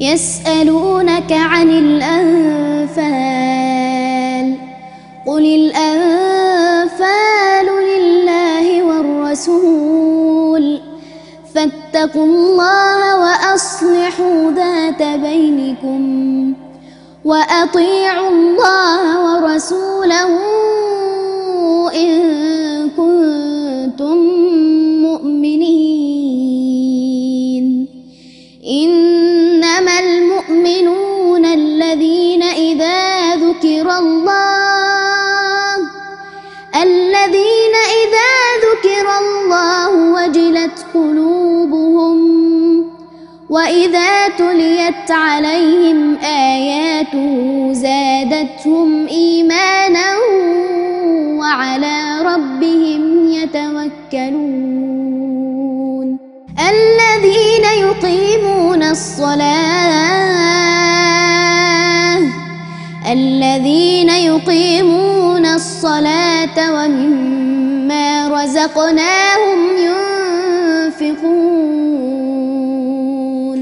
يسألونك عن الأنفال قل الأنفال لله والرسول فاتقوا الله وأصلحوا ذات بينكم وأطيعوا الله ورسوله إن كنتم مؤمنين. إنما المؤمنون الذين إذا ذكر الله وجلت قلوبهم وإذا تليت عليهم آياته زادتهم إيمانا وعلى ربهم يتوكلون. الذين يقيمون الصلاة ومما رزقناهم ينفقون.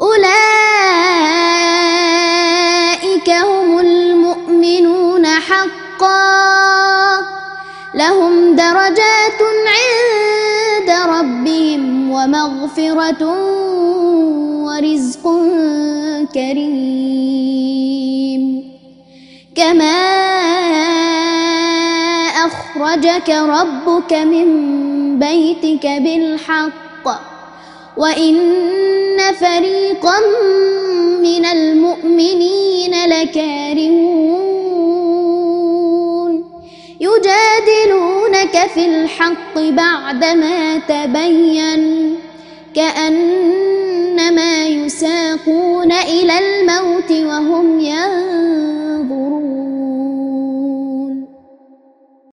أولئك هم المؤمنون حقا لهم درجات عند ربهم ومغفرة ورزق كريم. كما أخرجك ربك من بيتك بالحق وإن فريقا من المؤمنين لكارهون يجادلونك في الحق بعدما تبين كأنما يساقون إلى الموت وهم ينظرون.